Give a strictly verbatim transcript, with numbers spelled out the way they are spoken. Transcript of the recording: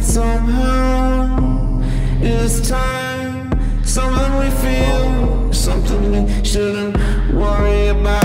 it somehow. It's time, something we feel, something we shouldn't worry about.